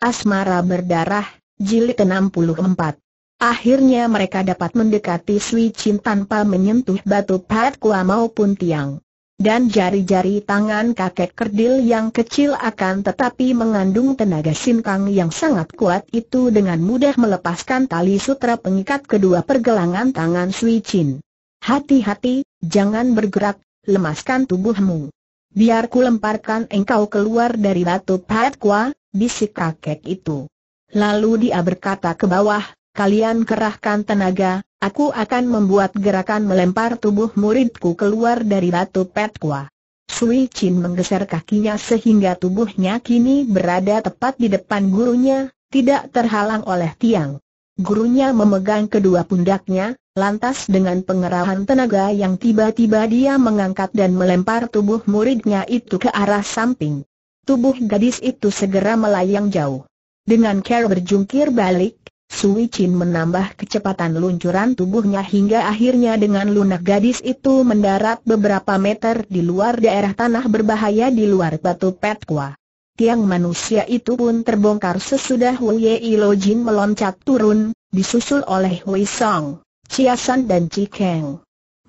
Asmara Berdarah, Jilid 64. Akhirnya mereka dapat mendekati Sui Chin tanpa menyentuh batu patkua maupun tiang. Dan jari-jari tangan kakek kerdil yang kecil akan tetapi mengandung tenaga sinkang yang sangat kuat itu dengan mudah melepaskan tali sutra pengikat kedua pergelangan tangan Sui Chin. Hati-hati, jangan bergerak, lemaskan tubuhmu. Biar ku lemparkan engkau keluar dari batu patkua, bisik kakek itu. Lalu dia berkata ke bawah, kalian kerahkan tenaga, aku akan membuat gerakan melempar tubuh muridku keluar dari batu patkua. Sui Chin menggeser kakinya sehingga tubuhnya kini berada tepat di depan gurunya, tidak terhalang oleh tiang. Gurunya memegang kedua pundaknya, lantas dengan pengerahan tenaga yang tiba-tiba dia mengangkat dan melempar tubuh muridnya itu ke arah samping. Tubuh gadis itu segera melayang jauh. Dengan cara berjungkir balik, Sui Chin menambah kecepatan luncuran tubuhnya hingga akhirnya dengan lunak gadis itu mendarat beberapa meter di luar daerah tanah berbahaya di luar batu patkua. Tiang manusia itu pun terbongkar sesudah Wei Ilo Jin meloncat turun, disusul oleh Wei Song, Ciasan dan Cikeng.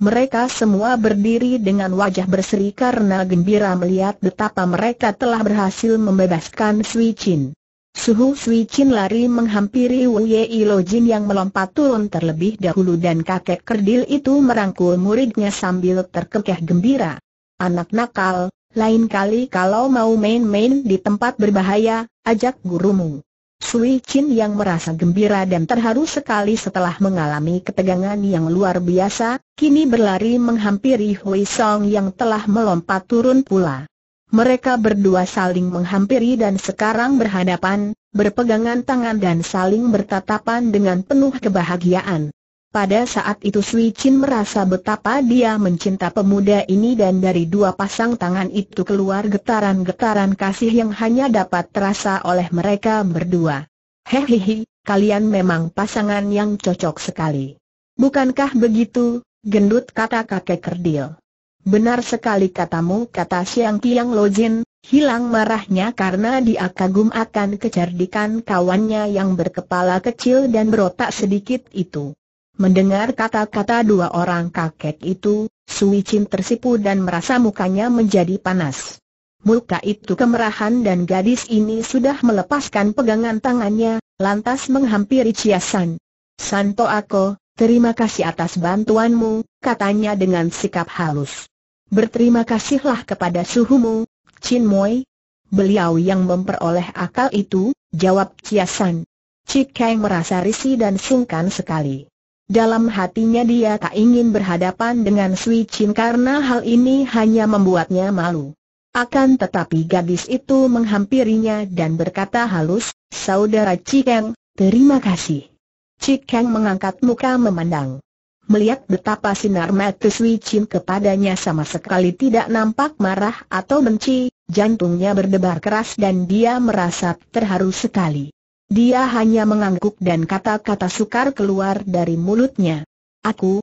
Mereka semua berdiri dengan wajah berseri karena gembira melihat betapa mereka telah berhasil membebaskan Sui Chin. Sui Chin lari menghampiri Wei Ilo Jin yang melompat turun terlebih dahulu dan kakek kerdil itu merangkul muridnya sambil terkekeh gembira. Anak nakal, lain kali kalau mau main-main di tempat berbahaya, ajak gurumu. Sui Chin yang merasa gembira dan terharu sekali setelah mengalami ketegangan yang luar biasa, kini berlari menghampiri Hui Song yang telah melompat turun pula. Mereka berdua saling menghampiri dan sekarang berhadapan, berpegangan tangan dan saling bertatapan dengan penuh kebahagiaan. Pada saat itu Sui Chin merasa betapa dia mencinta pemuda ini dan dari dua pasang tangan itu keluar getaran-getaran kasih yang hanya dapat terasa oleh mereka berdua. Hehehe, kalian memang pasangan yang cocok sekali. Bukankah begitu, gendut, kata kakek kerdil. Benar sekali katamu, kata Siang Tiang Lo Jin, hilang marahnya karena dia kagum akan kecerdikan kawannya yang berkepala kecil dan berotak sedikit itu. Mendengar kata-kata dua orang kakek itu, Sui Chin tersipu dan merasa mukanya menjadi panas. Muka itu kemerahan dan gadis ini sudah melepaskan pegangan tangannya, lantas menghampiri Ciasan. Santo aku, terima kasih atas bantuanmu, katanya dengan sikap halus. Berterima kasihlah kepada suhumu, Chin Moi. Beliau yang memperoleh akal itu, jawab Ciasan. Cikeng merasa risih dan sungkan sekali. Dalam hatinya dia tak ingin berhadapan dengan Sui Chin karena hal ini hanya membuatnya malu. Akan tetapi gadis itu menghampirinya dan berkata halus, Saudara Cikeng, terima kasih. Cikeng mengangkat muka memandang. Melihat betapa sinar mata Sui Chin kepadanya sama sekali tidak nampak marah atau benci, jantungnya berdebar keras dan dia merasa terharu sekali. Dia hanya mengangguk dan kata-kata sukar keluar dari mulutnya. Aku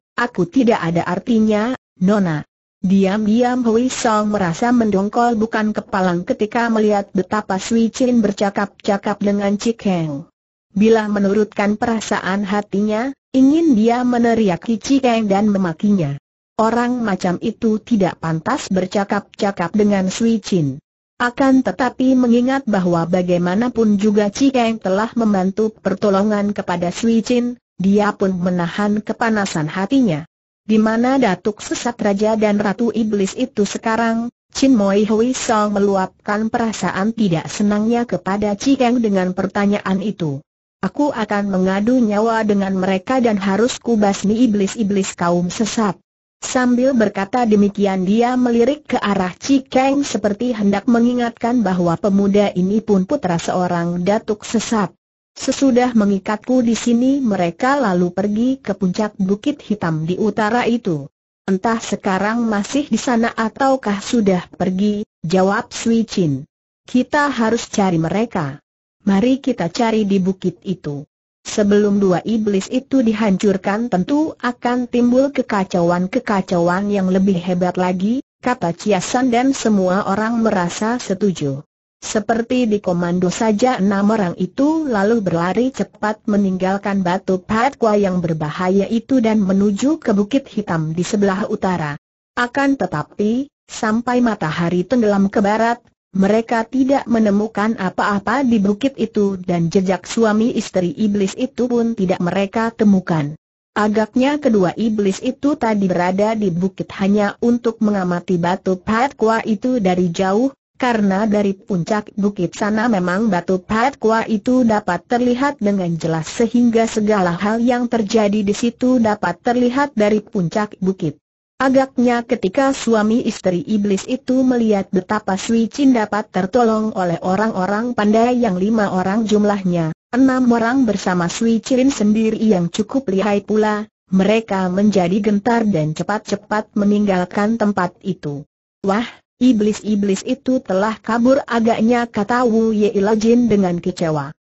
tidak ada artinya, Nona. Diam-diam Hui Song merasa mendongkol bukan kepalang ketika melihat betapa Sui Chin bercakap-cakap dengan Cikeng. Bila menurutkan perasaan hatinya, ingin dia meneriaki Cikeng dan memakinya. Orang macam itu tidak pantas bercakap-cakap dengan Sui Chin. Akan tetapi mengingat bahwa bagaimanapun juga Cikeng telah membantu pertolongan kepada Sui Chin, dia pun menahan kepanasan hatinya. Di mana datuk sesat raja dan ratu iblis itu sekarang, Chin Moi Hui Song meluapkan perasaan tidak senangnya kepada Cikeng dengan pertanyaan itu. Aku akan mengadu nyawa dengan mereka dan harus kubasmi iblis-iblis kaum sesat. Sambil berkata demikian dia melirik ke arah Cikeng seperti hendak mengingatkan bahwa pemuda ini pun putra seorang datuk sesat. Sesudah mengikatku di sini mereka lalu pergi ke puncak bukit hitam di utara itu. Entah sekarang masih di sana ataukah sudah pergi, jawab Sui Chin. Kita harus cari mereka. Mari kita cari di bukit itu. Sebelum dua iblis itu dihancurkan tentu akan timbul kekacauan yang lebih hebat lagi, kata Ciasan dan semua orang merasa setuju. Seperti dikomando saja, 6 orang itu lalu berlari cepat meninggalkan Batu Patkwa yang berbahaya itu dan menuju ke Bukit Hitam di sebelah utara. Akan tetapi, sampai matahari tenggelam ke barat, mereka tidak menemukan apa-apa di bukit itu dan jejak suami istri iblis itu pun tidak mereka temukan. Agaknya kedua iblis itu tadi berada di bukit hanya untuk mengamati Batu Patkwa itu dari jauh, karena dari puncak bukit sana memang Batu Patkwa itu dapat terlihat dengan jelas sehingga segala hal yang terjadi di situ dapat terlihat dari puncak bukit. Agaknya ketika suami istri iblis itu melihat betapa Sui Chin dapat tertolong oleh orang-orang pandai yang 5 orang jumlahnya, 6 orang bersama Sui Chin sendiri yang cukup lihai pula, mereka menjadi gentar dan cepat-cepat meninggalkan tempat itu. "Wah, iblis-iblis itu telah kabur agaknya," kata Wu Yila Jin dengan kecewa.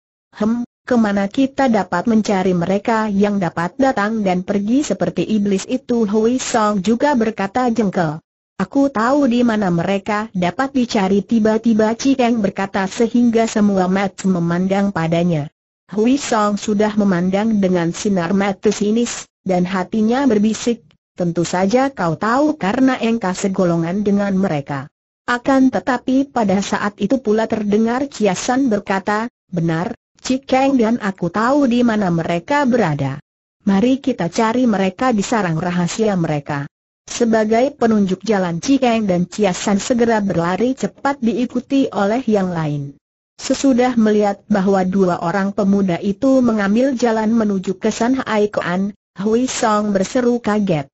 Kemana kita dapat mencari mereka yang dapat datang dan pergi seperti iblis itu?" Hui Song juga berkata jengkel. "Aku tahu di mana mereka dapat dicari." Tiba-tiba Cikeng berkata sehingga semua mata memandang padanya. Hui Song sudah memandang dengan sinar mata sinis, dan hatinya berbisik, "Tentu saja kau tahu karena engkau segolongan dengan mereka." Akan tetapi pada saat itu pula terdengar Kiasan berkata, "Benar, Cikeng, dan aku tahu di mana mereka berada. Mari kita cari mereka di sarang rahasia mereka." Sebagai penunjuk jalan, Cikeng dan Ciasan segera berlari cepat diikuti oleh yang lain. Sesudah melihat bahwa 2 orang pemuda itu mengambil jalan menuju ke San Hai Koan, Hui Song berseru kaget,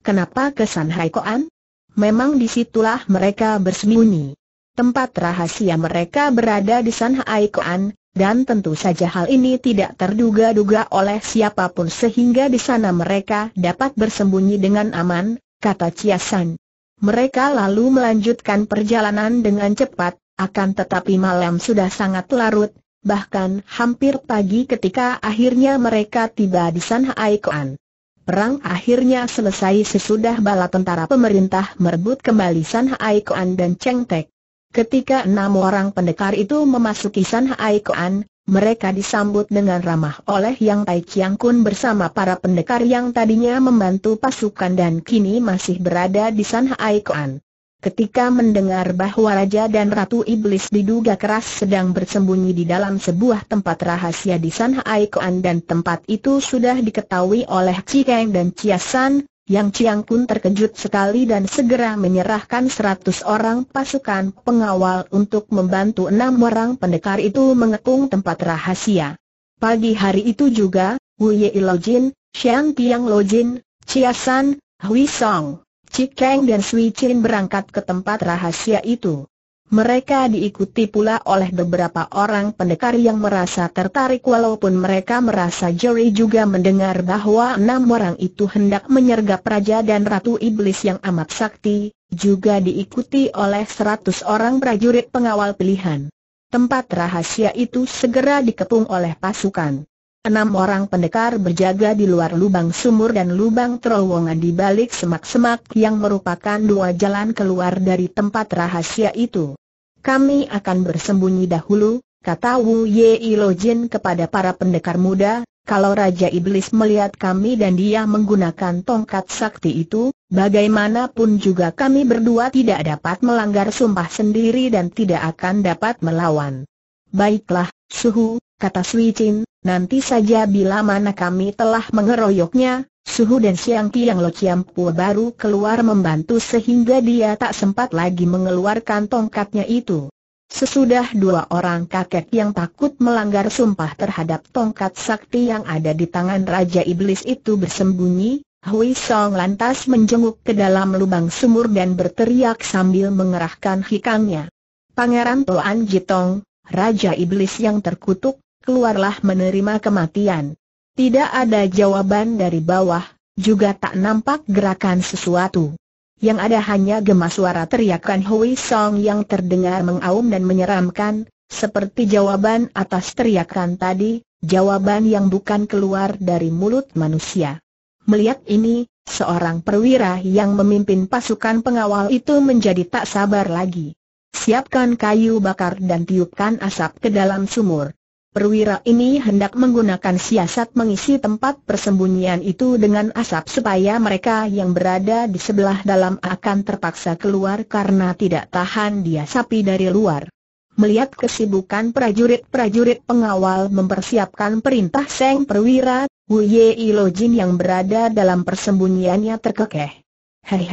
kenapa ke San Hai Koan?" "Memang disitulah mereka bersembunyi. Tempat rahasia mereka berada di San Hai Koan, dan tentu saja hal ini tidak terduga-duga oleh siapapun sehingga di sana mereka dapat bersembunyi dengan aman," kata Ciasan. Mereka lalu melanjutkan perjalanan dengan cepat, akan tetapi malam sudah sangat larut, bahkan hampir pagi ketika akhirnya mereka tiba di San Hai Koan. Perang akhirnya selesai sesudah bala tentara pemerintah merebut kembali San Hai Koan dan Cheng Tek. Ketika 6 orang pendekar itu memasuki San Hai Koan, mereka disambut dengan ramah oleh Yang Tai Chiang Kun bersama para pendekar yang tadinya membantu pasukan dan kini masih berada di San Hai Koan. Ketika mendengar bahwa Raja dan Ratu Iblis diduga keras sedang bersembunyi di dalam sebuah tempat rahasia di San Hai Koan dan tempat itu sudah diketahui oleh Cikeng dan Ciasan, Yang Chiang Kun terkejut sekali dan segera menyerahkan 100 orang pasukan pengawal untuk membantu 6 orang pendekar itu mengepung tempat rahasia. Pagi hari itu juga, Wu Yilo Jin, Xiang Tiang Lo Jin, Ciasan, Hui Song, Cikeng dan Sui Chin berangkat ke tempat rahasia itu. Mereka diikuti pula oleh beberapa orang pendekar yang merasa tertarik walaupun mereka merasa jeri juga mendengar bahwa 6 orang itu hendak menyergap Raja dan Ratu Iblis yang amat sakti, juga diikuti oleh 100 orang prajurit pengawal pilihan. Tempat rahasia itu segera dikepung oleh pasukan. 6 orang pendekar berjaga di luar lubang sumur dan lubang terowongan di balik semak-semak yang merupakan 2 jalan keluar dari tempat rahasia itu. "Kami akan bersembunyi dahulu," kata Wu Yilo Jin kepada para pendekar muda, "kalau Raja Iblis melihat kami dan dia menggunakan tongkat sakti itu, bagaimanapun juga kami berdua tidak dapat melanggar sumpah sendiri dan tidak akan dapat melawan." "Baiklah, Suhu," kata Sui Chin, "nanti saja bila mana kami telah mengeroyoknya." Suhu dan Siang Tiang Lo Chiam Pu baru keluar membantu sehingga dia tak sempat lagi mengeluarkan tongkatnya itu. Sesudah 2 orang kakek yang takut melanggar sumpah terhadap tongkat sakti yang ada di tangan Raja Iblis itu bersembunyi, Hui Song lantas menjenguk ke dalam lubang sumur dan berteriak sambil mengerahkan hikangnya, "Pangeran Toan Jitong, Raja Iblis yang terkutuk, keluarlah menerima kematian." Tidak ada jawaban dari bawah, juga tak nampak gerakan sesuatu. Yang ada hanya gema suara teriakan Hui Song yang terdengar mengaum dan menyeramkan, seperti jawaban atas teriakan tadi, jawaban yang bukan keluar dari mulut manusia. Melihat ini, seorang perwira yang memimpin pasukan pengawal itu menjadi tak sabar lagi. Siapkan kayu bakar dan tiupkan asap ke dalam sumur. Perwira ini hendak menggunakan siasat mengisi tempat persembunyian itu dengan asap supaya mereka yang berada di sebelah dalam akan terpaksa keluar karena tidak tahan diasapi dari luar. Melihat kesibukan prajurit-prajurit pengawal mempersiapkan perintah Seng Perwira, Wu Yei Lo Jin yang berada dalam persembunyiannya terkekeh. Hei,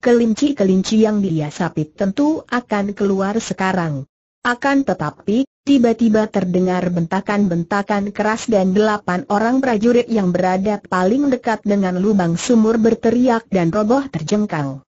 kelinci-kelinci yang diasapi tentu akan keluar sekarang. Akan tetapi, tiba-tiba terdengar bentakan-bentakan keras dan 8 orang prajurit yang berada paling dekat dengan lubang sumur berteriak dan roboh terjengkang.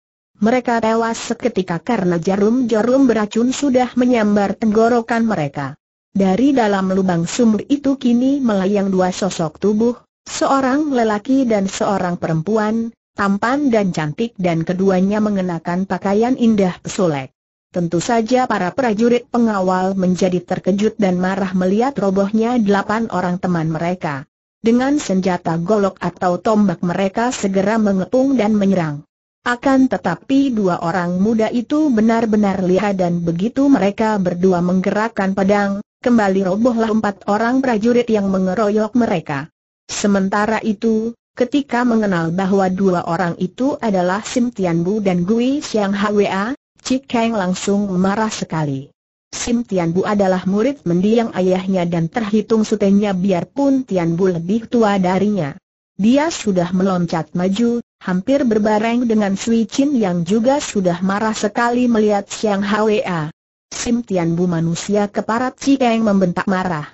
Mereka tewas seketika karena jarum-jarum beracun sudah menyambar tenggorokan mereka. Dari dalam lubang sumur itu kini melayang 2 sosok tubuh, seorang lelaki dan seorang perempuan, tampan dan cantik, dan keduanya mengenakan pakaian indah pesolek. Tentu saja para prajurit pengawal menjadi terkejut dan marah melihat robohnya 8 orang teman mereka. Dengan senjata golok atau tombak mereka segera mengepung dan menyerang. Akan tetapi 2 orang muda itu benar-benar lihai dan begitu mereka berdua menggerakkan pedang, kembali robohlah 4 orang prajurit yang mengeroyok mereka. Sementara itu, ketika mengenal bahwa 2 orang itu adalah Sim Tian Bu dan Gui Xiang Hwa, Cik Kang langsung marah sekali. Sim Tian Bu adalah murid mendiang ayahnya dan terhitung sutenya biarpun Tian Bu lebih tua darinya. Dia sudah meloncat maju, hampir berbareng dengan Sui Chin yang juga sudah marah sekali melihat Xiang Hwa. Sim Tian Bu manusia keparat, Cik Kang membentak marah.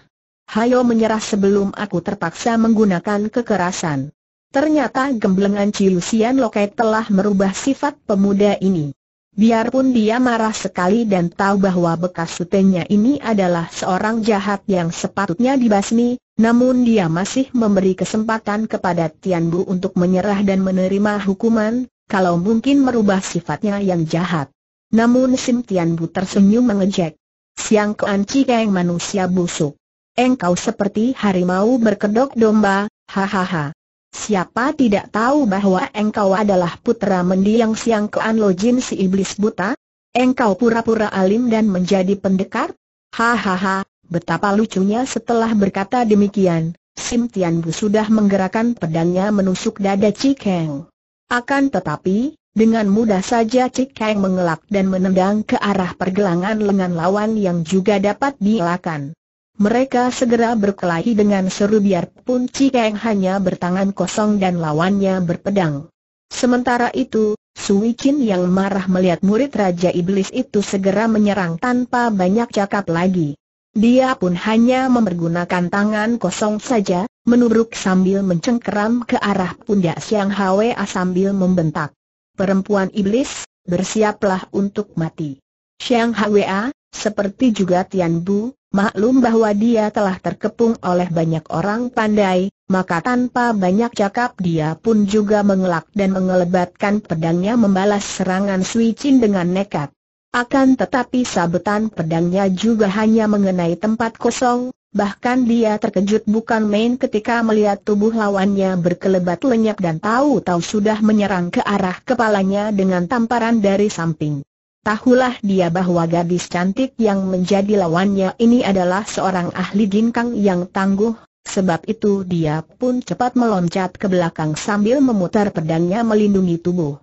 Hayo menyerah sebelum aku terpaksa menggunakan kekerasan. Ternyata gemblengan Ciusian Lokai telah merubah sifat pemuda ini. Biarpun dia marah sekali dan tahu bahwa bekas sutenya ini adalah seorang jahat yang sepatutnya dibasmi, namun dia masih memberi kesempatan kepada Tian Bu untuk menyerah dan menerima hukuman, kalau mungkin merubah sifatnya yang jahat. Namun Sim Tian Bu tersenyum mengejek. Siang Kuan Cikeng manusia busuk. Engkau seperti harimau berkedok domba, hahaha. Siapa tidak tahu bahwa engkau adalah putra mendiang Siang Kuan Lo Jin si iblis buta? Engkau pura-pura alim dan menjadi pendekar? Hahaha, betapa lucunya. Setelah berkata demikian, Sim Tian Bu sudah menggerakkan pedangnya menusuk dada Cik Kang. Akan tetapi, dengan mudah saja Cik Kang mengelak dan menendang ke arah pergelangan lengan lawan yang juga dapat dielakkan. Mereka segera berkelahi dengan seru biarpun Cik Kang hanya bertangan kosong dan lawannya berpedang. Sementara itu, Sui Chin yang marah melihat murid Raja Iblis itu segera menyerang tanpa banyak cakap lagi. Dia pun hanya mempergunakan tangan kosong saja, menubruk sambil mencengkeram ke arah pundak Xiang Hwa sambil membentak. Perempuan iblis, bersiaplah untuk mati. Xiang Hwa, seperti juga Tian Bu, maklum bahwa dia telah terkepung oleh banyak orang pandai, maka tanpa banyak cakap dia pun juga mengelak dan mengelebatkan pedangnya membalas serangan Sui Chin dengan nekat. Akan tetapi sabetan pedangnya juga hanya mengenai tempat kosong, bahkan dia terkejut bukan main ketika melihat tubuh lawannya berkelebat lenyap dan tahu-tahu sudah menyerang ke arah kepalanya dengan tamparan dari samping. Tahulah dia bahwa gadis cantik yang menjadi lawannya ini adalah seorang ahli ginkang yang tangguh, sebab itu dia pun cepat meloncat ke belakang sambil memutar pedangnya melindungi tubuh.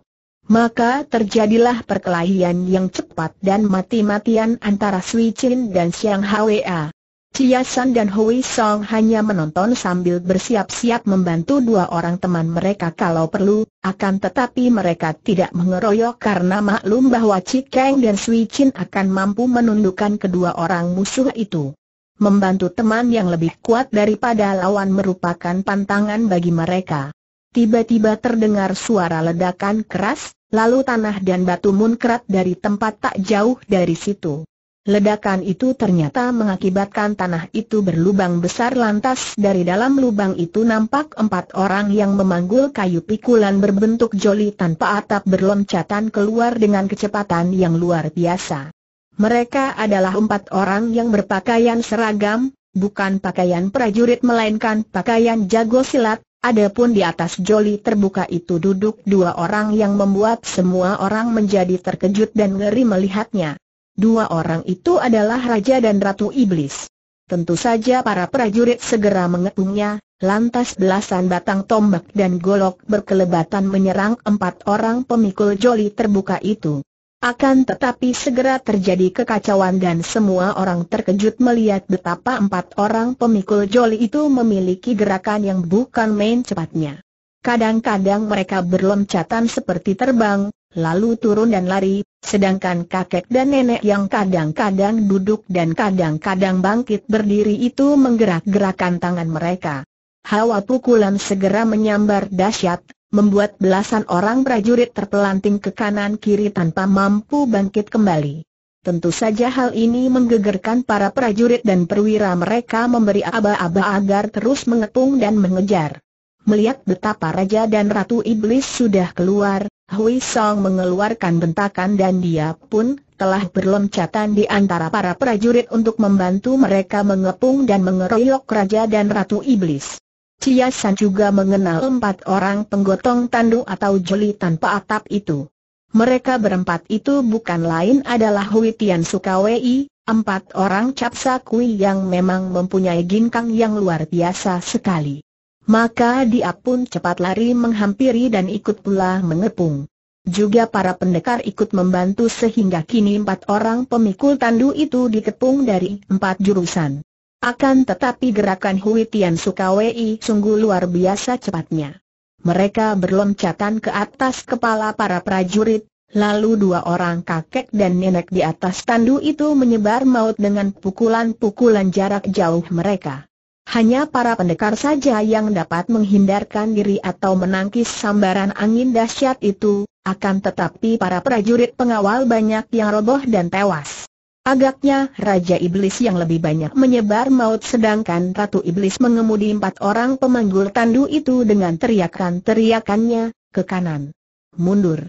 Maka terjadilah perkelahian yang cepat dan mati-matian antara Sui Chin dan Xiang Hwa. Chia San dan Hui Song hanya menonton sambil bersiap-siap membantu 2 orang teman mereka kalau perlu, akan tetapi mereka tidak mengeroyok karena maklum bahwa Cik Kang dan Sui Chin akan mampu menundukkan kedua orang musuh itu. Membantu teman yang lebih kuat daripada lawan merupakan pantangan bagi mereka. Tiba-tiba terdengar suara ledakan keras, lalu tanah dan batu muncrat dari tempat tak jauh dari situ. Ledakan itu ternyata mengakibatkan tanah itu berlubang besar, lantas dari dalam lubang itu nampak 4 orang yang memanggul kayu pikulan berbentuk joli tanpa atap berloncatan keluar dengan kecepatan yang luar biasa. Mereka adalah 4 orang yang berpakaian seragam, bukan pakaian prajurit melainkan pakaian jago silat. Adapun di atas joli terbuka itu duduk 2 orang yang membuat semua orang menjadi terkejut dan ngeri melihatnya. Dua orang itu adalah Raja dan Ratu Iblis. Tentu saja para prajurit segera mengepungnya, lantas belasan batang tombak dan golok berkelebatan menyerang empat orang pemikul joli terbuka itu. Akan tetapi segera terjadi kekacauan dan semua orang terkejut melihat betapa empat orang pemikul joli itu memiliki gerakan yang bukan main cepatnya. Kadang-kadang mereka berloncatan seperti terbang, lalu turun dan lari, sedangkan kakek dan nenek yang kadang-kadang duduk dan kadang-kadang bangkit berdiri itu menggerak-gerakkan tangan mereka. Hawa pukulan segera menyambar dahsyat, membuat belasan orang prajurit terpelanting ke kanan-kiri tanpa mampu bangkit kembali. Tentu saja hal ini menggegerkan para prajurit dan perwira mereka memberi aba-aba agar terus mengepung dan mengejar. Melihat betapa Raja dan Ratu Iblis sudah keluar, Hui Song mengeluarkan bentakan dan dia pun telah berloncatan di antara para prajurit untuk membantu mereka mengepung dan mengeroyok Raja dan Ratu Iblis. Cia San juga mengenal empat orang penggotong tandu atau joli tanpa atap itu. Mereka berempat itu bukan lain adalah Hui Tian Sukawei, empat orang capsa kui yang memang mempunyai ginkang yang luar biasa sekali. Maka dia pun cepat lari menghampiri dan ikut pula mengepung. Juga para pendekar ikut membantu sehingga kini empat orang pemikul tandu itu dikepung dari empat jurusan. Akan tetapi gerakan Hui Tian Sukawei sungguh luar biasa cepatnya. Mereka berloncatan ke atas kepala para prajurit, lalu dua orang kakek dan nenek di atas tandu itu menyebar maut dengan pukulan-pukulan jarak jauh mereka. Hanya para pendekar saja yang dapat menghindarkan diri atau menangkis sambaran angin dahsyat itu, akan tetapi para prajurit pengawal banyak yang roboh dan tewas. Agaknya Raja Iblis yang lebih banyak menyebar maut sedangkan Ratu Iblis mengemudi empat orang pemanggul tandu itu dengan teriakan-teriakannya, ke kanan, mundur,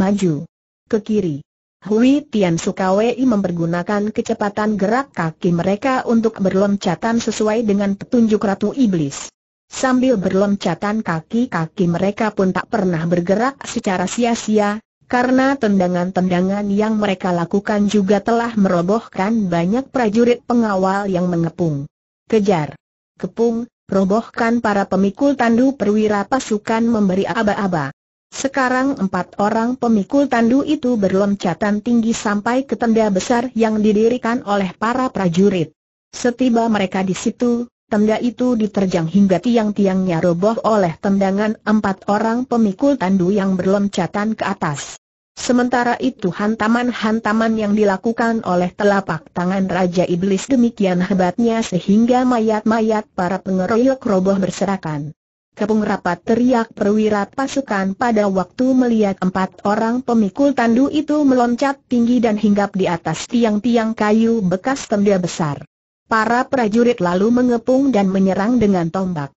maju, ke kiri. Hui Tian Sukawei mempergunakan kecepatan gerak kaki mereka untuk berloncatan sesuai dengan petunjuk Ratu Iblis. Sambil berloncatan kaki-kaki mereka pun tak pernah bergerak secara sia-sia. Karena tendangan-tendangan yang mereka lakukan juga telah merobohkan banyak prajurit pengawal yang mengepung. Kejar, kepung, robohkan para pemikul tandu perwira pasukan memberi aba-aba. Sekarang empat orang pemikul tandu itu berloncatan tinggi sampai ke tenda besar yang didirikan oleh para prajurit. Setiba mereka di situ, tenda itu diterjang hingga tiang-tiangnya roboh oleh tendangan empat orang pemikul tandu yang berloncatan ke atas. Sementara itu hantaman-hantaman yang dilakukan oleh telapak tangan Raja Iblis demikian hebatnya sehingga mayat-mayat para pengeroyok roboh berserakan. Kepung rapat teriak perwira pasukan pada waktu melihat empat orang pemikul tandu itu meloncat tinggi dan hinggap di atas tiang-tiang kayu bekas tenda besar. Para prajurit lalu mengepung dan menyerang dengan tombak.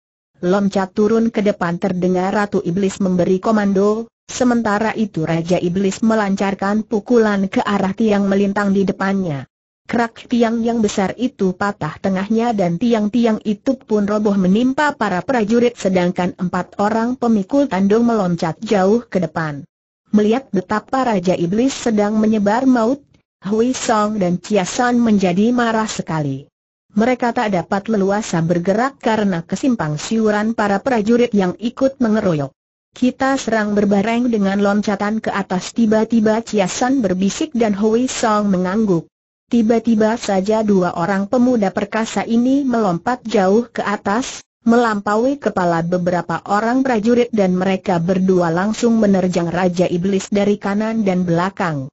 Loncat turun ke depan terdengar Ratu Iblis memberi komando, sementara itu Raja Iblis melancarkan pukulan ke arah tiang melintang di depannya. Krak, tiang yang besar itu patah tengahnya dan tiang-tiang itu pun roboh menimpa para prajurit sedangkan empat orang pemikul tandu meloncat jauh ke depan. Melihat betapa Raja Iblis sedang menyebar maut, Hui Song dan Cia San menjadi marah sekali. Mereka tak dapat leluasa bergerak karena kesimpang siuran para prajurit yang ikut mengeroyok. Kita serang berbareng dengan loncatan ke atas. Tiba-tiba Cia San berbisik dan Hui Song mengangguk. Tiba-tiba saja dua orang pemuda perkasa ini melompat jauh ke atas, melampaui kepala beberapa orang prajurit dan mereka berdua langsung menerjang Raja Iblis dari kanan dan belakang.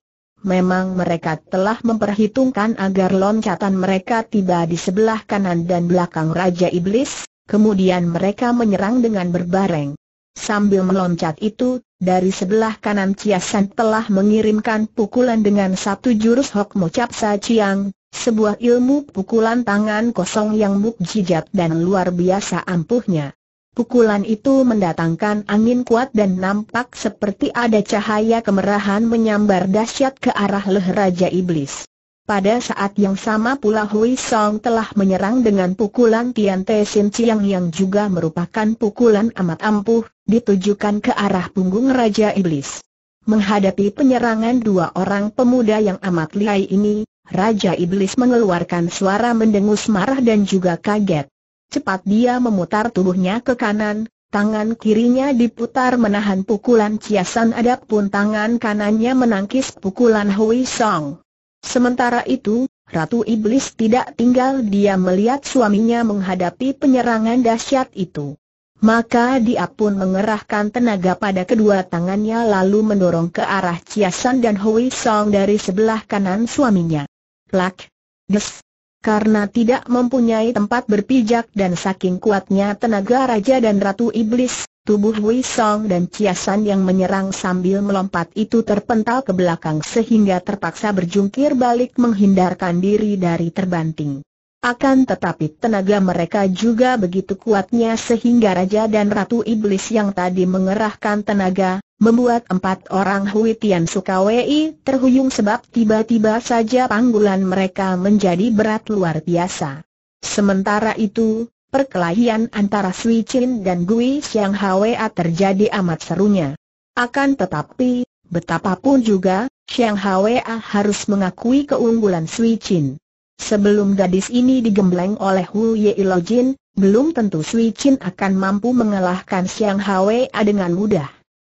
Memang mereka telah memperhitungkan agar loncatan mereka tiba di sebelah kanan dan belakang Raja Iblis, kemudian mereka menyerang dengan berbareng. Sambil meloncat itu, dari sebelah kanan Cia San telah mengirimkan pukulan dengan satu jurus Hok Mo Cap Sa Chiang, sebuah ilmu pukulan tangan kosong yang mukjizat dan luar biasa ampuhnya. Pukulan itu mendatangkan angin kuat dan nampak seperti ada cahaya kemerahan menyambar dahsyat ke arah leher Raja Iblis. Pada saat yang sama pula Hui Song telah menyerang dengan pukulan Tian Te Sin Chiang yang juga merupakan pukulan amat ampuh, ditujukan ke arah punggung Raja Iblis. Menghadapi penyerangan dua orang pemuda yang amat lihai ini, Raja Iblis mengeluarkan suara mendengus marah dan juga kaget. Cepat dia memutar tubuhnya ke kanan, tangan kirinya diputar menahan pukulan Ciasan, adapun tangan kanannya menangkis pukulan Hui Song. Sementara itu, Ratu Iblis tidak tinggal dia melihat suaminya menghadapi penyerangan dahsyat itu. Maka dia pun mengerahkan tenaga pada kedua tangannya lalu mendorong ke arah Ciasan dan Hui Song dari sebelah kanan suaminya. Plak! Des! Karena tidak mempunyai tempat berpijak dan saking kuatnya tenaga Raja dan Ratu Iblis, tubuh Hui Song dan Ciasan yang menyerang sambil melompat itu terpental ke belakang sehingga terpaksa berjungkir balik menghindarkan diri dari terbanting. Akan tetapi tenaga mereka juga begitu kuatnya sehingga Raja dan Ratu Iblis yang tadi mengerahkan tenaga, membuat empat orang Hui Tian Sukawei terhuyung sebab tiba-tiba saja panggulan mereka menjadi berat luar biasa. Sementara itu, perkelahian antara Sui Chin dan Gui Xiang Hwa terjadi amat serunya. Akan tetapi, betapapun juga, Xiang Hwa harus mengakui keunggulan Sui Chin. Sebelum gadis ini digembleng oleh Hu Ye Lo Jin, belum tentu Sui Chin akan mampu mengalahkan Xiang Hwa dengan mudah.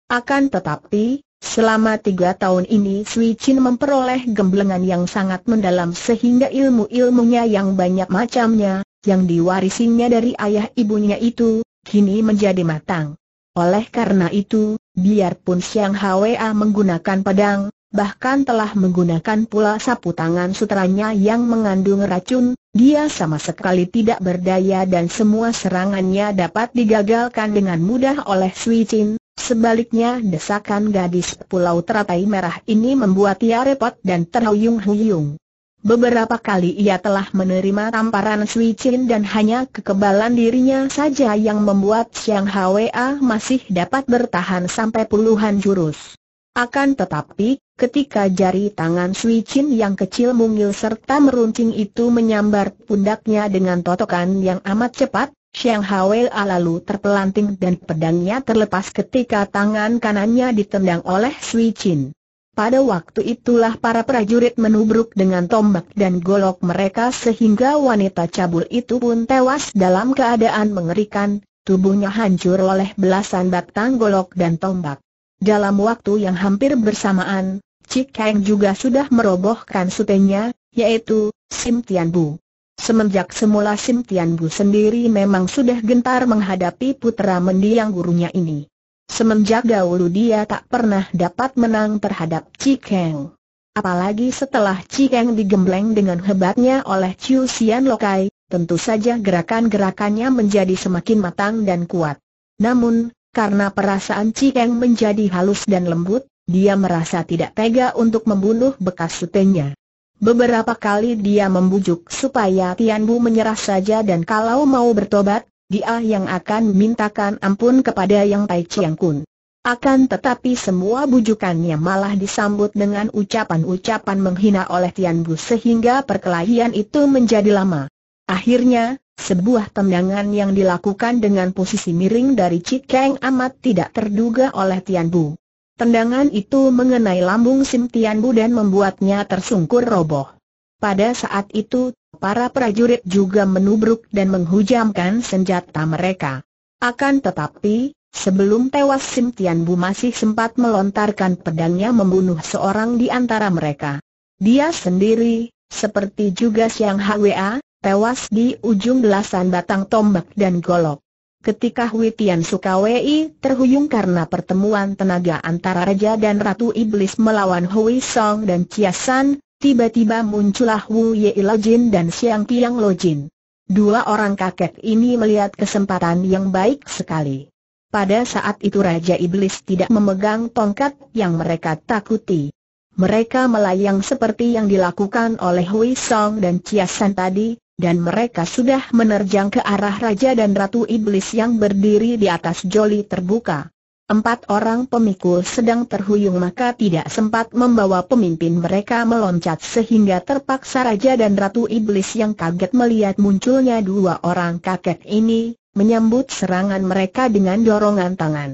Akan tetapi, selama 3 tahun ini Sui Chin memperoleh gemblengan yang sangat mendalam sehingga ilmu-ilmunya yang banyak macamnya, yang diwarisinya dari ayah ibunya itu, kini menjadi matang. Oleh karena itu, biarpun Xiang Hwa menggunakan pedang, bahkan telah menggunakan pula sapu tangan sutranya yang mengandung racun, dia sama sekali tidak berdaya dan semua serangannya dapat digagalkan dengan mudah oleh Sui Chin. Sebaliknya desakan gadis pulau teratai merah ini membuat ia repot dan terhuyung-huyung. Beberapa kali ia telah menerima tamparan Sui Chin dan hanya kekebalan dirinya saja yang membuat Xiang Hwa masih dapat bertahan sampai puluhan jurus. Akan tetapi, ketika jari tangan Sui Chin yang kecil mungil serta meruncing itu menyambar pundaknya dengan totokan yang amat cepat, Xiang Hwa lalu terpelanting dan pedangnya terlepas ketika tangan kanannya ditendang oleh Sui Chin. Pada waktu itulah para prajurit menubruk dengan tombak dan golok mereka sehingga wanita cabul itu pun tewas dalam keadaan mengerikan, tubuhnya hancur oleh belasan batang golok dan tombak. Dalam waktu yang hampir bersamaan, Cik Kang juga sudah merobohkan sutenya, yaitu Sim Tian Bu. Semenjak semula Sim Tian Bu sendiri memang sudah gentar menghadapi putra mendiang gurunya ini. Semenjak dahulu dia tak pernah dapat menang terhadap Cik Kang. Apalagi setelah Cik Kang digembleng dengan hebatnya oleh Chiu Sian Lokai, tentu saja gerakan-gerakannya menjadi semakin matang dan kuat. Namun, karena perasaan Cik Kang menjadi halus dan lembut, dia merasa tidak tega untuk membunuh bekas sutenya. Beberapa kali dia membujuk supaya Tian Bu menyerah saja dan kalau mau bertobat, dia yang akan mintakan ampun kepada Yang Tai Chiang Kun. Akan tetapi semua bujukannya malah disambut dengan ucapan-ucapan menghina oleh Tian Bu sehingga perkelahian itu menjadi lama. Akhirnya, sebuah tendangan yang dilakukan dengan posisi miring dari Cik Kang amat tidak terduga oleh Tian Bu. Tendangan itu mengenai lambung Sim Tian Bu dan membuatnya tersungkur roboh. Pada saat itu, para prajurit juga menubruk dan menghujamkan senjata mereka. Akan tetapi, sebelum tewas Sim Tian Bu masih sempat melontarkan pedangnya membunuh seorang di antara mereka. Dia sendiri, seperti juga Xiang Hwa, tewas di ujung belasan batang tombak dan golok. Ketika Hui Tian Sukawei terhuyung karena pertemuan tenaga antara Raja dan Ratu Iblis melawan Hui Song dan Ciasan, tiba-tiba muncullah Wu Ye Lo Jin dan Xiang Tiang Lo Jin. Dua orang kakek ini melihat kesempatan yang baik sekali. Pada saat itu Raja Iblis tidak memegang tongkat yang mereka takuti. Mereka melayang seperti yang dilakukan oleh Hui Song dan Ciasan tadi, dan mereka sudah menerjang ke arah Raja dan Ratu Iblis yang berdiri di atas joli terbuka. 4 orang pemikul sedang terhuyung maka tidak sempat membawa pemimpin mereka meloncat sehingga terpaksa Raja dan Ratu Iblis yang kaget melihat munculnya 2 orang kakek ini, menyambut serangan mereka dengan dorongan tangan.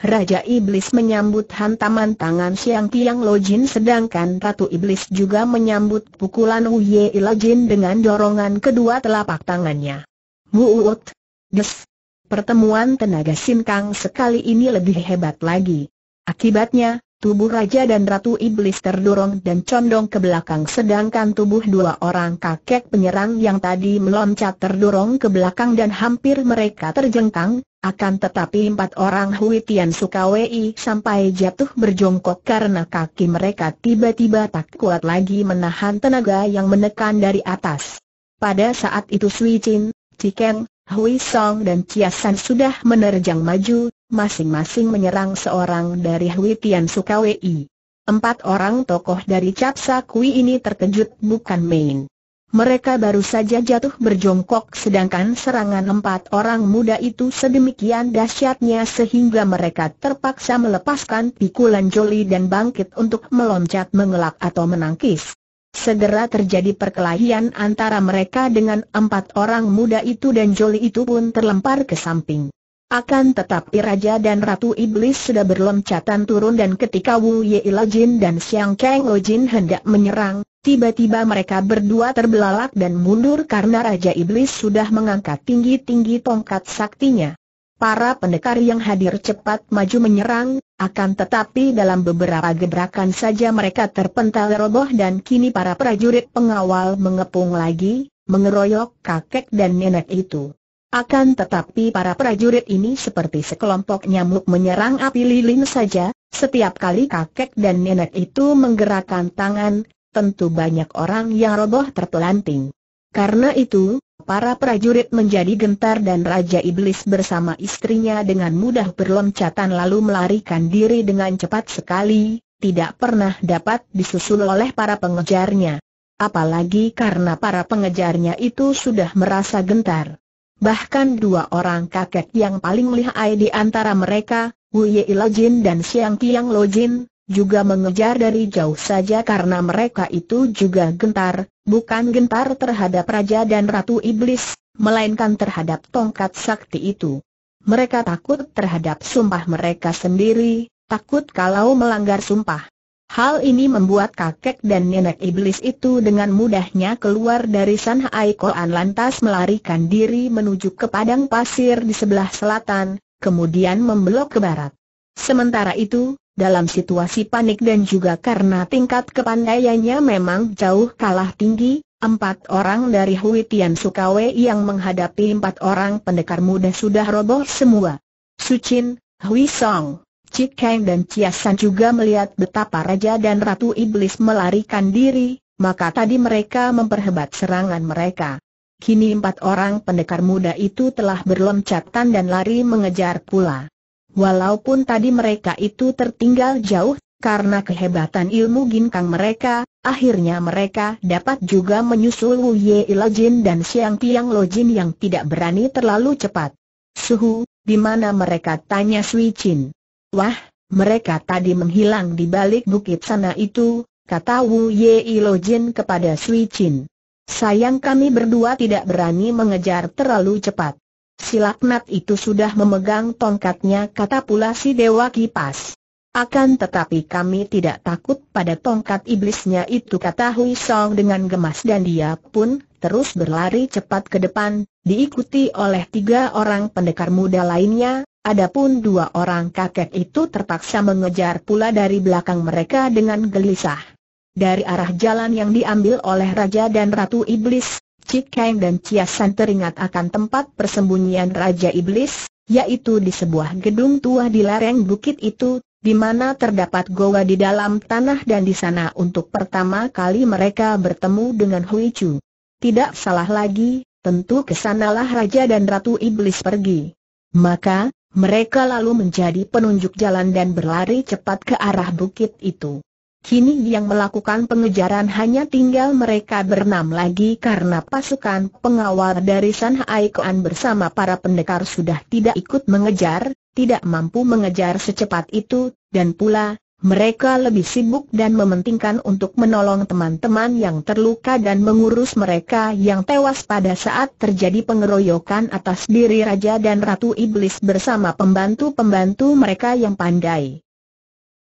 Raja Iblis menyambut hantaman tangan Siang Tiang Lo Jin, sedangkan Ratu Iblis juga menyambut pukulan Uye Lo Jin dengan dorongan kedua telapak tangannya. Wuut! Des! Pertemuan tenaga Sin Kang sekali ini lebih hebat lagi. Akibatnya, tubuh Raja dan Ratu Iblis terdorong dan condong ke belakang, sedangkan tubuh dua orang kakek penyerang yang tadi meloncat terdorong ke belakang dan hampir mereka terjengkang. Akan tetapi empat orang Hui Tian Sukawei sampai jatuh berjongkok karena kaki mereka tiba-tiba tak kuat lagi menahan tenaga yang menekan dari atas. Pada saat itu Sui Chin, Cikeng, Hui Song dan Chia San sudah menerjang maju, masing-masing menyerang seorang dari Hui Tian Sukawei. Empat orang tokoh dari Cap Sakui ini terkejut bukan main. Mereka baru saja jatuh berjongkok, sedangkan serangan empat orang muda itu sedemikian dahsyatnya sehingga mereka terpaksa melepaskan pikulan joli dan bangkit untuk meloncat mengelak atau menangkis. Segera terjadi perkelahian antara mereka dengan empat orang muda itu dan joli itu pun terlempar ke samping. Akan tetapi Raja dan Ratu Iblis sudah berloncatan turun, dan ketika Wu Ye Lo Jin dan Siang Kang Lo Jin hendak menyerang, tiba-tiba mereka berdua terbelalak dan mundur karena Raja Iblis sudah mengangkat tinggi-tinggi tongkat saktinya. Para pendekar yang hadir cepat maju menyerang, akan tetapi dalam beberapa gebrakan saja mereka terpental roboh dan kini para prajurit pengawal mengepung lagi, mengeroyok kakek dan nenek itu. Akan tetapi para prajurit ini seperti sekelompok nyamuk menyerang api lilin saja, setiap kali kakek dan nenek itu menggerakkan tangan, tentu banyak orang yang roboh terpelanting. Karena itu, para prajurit menjadi gentar dan Raja Iblis bersama istrinya dengan mudah berloncatan lalu melarikan diri dengan cepat sekali, tidak pernah dapat disusul oleh para pengejarnya. Apalagi karena para pengejarnya itu sudah merasa gentar. Bahkan dua orang kakek yang paling lihai di antara mereka, Wu Ye Lo Jin dan Siang Tiang Lo Jin, juga mengejar dari jauh saja karena mereka itu juga gentar, bukan gentar terhadap Raja dan Ratu Iblis, melainkan terhadap tongkat sakti itu. Mereka takut terhadap sumpah mereka sendiri, takut kalau melanggar sumpah. Hal ini membuat kakek dan nenek Iblis itu dengan mudahnya keluar dari San Hai Koan lantas melarikan diri menuju ke padang pasir di sebelah selatan, kemudian membelok ke barat. Sementara itu, dalam situasi panik dan juga karena tingkat kepandaiannya memang jauh kalah tinggi, empat orang dari Hui Tian Sukawei yang menghadapi empat orang pendekar muda sudah roboh semua. Su Chin, Hui Song, Cikeng dan Chia San juga melihat betapa Raja dan Ratu Iblis melarikan diri, maka tadi mereka memperhebat serangan mereka. Kini empat orang pendekar muda itu telah berloncatan dan lari mengejar pula. Walaupun tadi mereka itu tertinggal jauh, karena kehebatan ilmu ginkang mereka, akhirnya mereka dapat juga menyusul Wu Ye Lo Jin dan Siang Tiang Lo Jin yang tidak berani terlalu cepat. Suhu, di mana mereka? Tanya Sui Chin. Wah, mereka tadi menghilang di balik bukit sana itu, kata Wu Ye Lo Jin kepada Sui Chin. Sayang kami berdua tidak berani mengejar terlalu cepat. Si laknat itu sudah memegang tongkatnya, kata pula si Dewa Kipas. Akan tetapi kami tidak takut pada tongkat iblisnya itu, kata Hui Song dengan gemas, dan dia pun terus berlari cepat ke depan, diikuti oleh tiga orang pendekar muda lainnya. Adapun dua orang kakek itu terpaksa mengejar pula dari belakang mereka dengan gelisah. Dari arah jalan yang diambil oleh Raja dan Ratu Iblis, Cikeng dan Chia San teringat akan tempat persembunyian Raja Iblis, yaitu di sebuah gedung tua di lereng bukit itu, di mana terdapat goa di dalam tanah, dan di sana untuk pertama kali mereka bertemu dengan Hui Chu. Tidak salah lagi, tentu kesanalah Raja dan Ratu Iblis pergi. Maka, mereka lalu menjadi penunjuk jalan dan berlari cepat ke arah bukit itu. Kini yang melakukan pengejaran hanya tinggal mereka berenam lagi karena pasukan pengawal dari San Hai Koan bersama para pendekar sudah tidak ikut mengejar, tidak mampu mengejar secepat itu, dan pula, Mereka lebih sibuk dan mementingkan untuk menolong teman-teman yang terluka dan mengurus mereka yang tewas pada saat terjadi pengeroyokan atas diri Raja dan Ratu Iblis bersama pembantu-pembantu mereka yang pandai.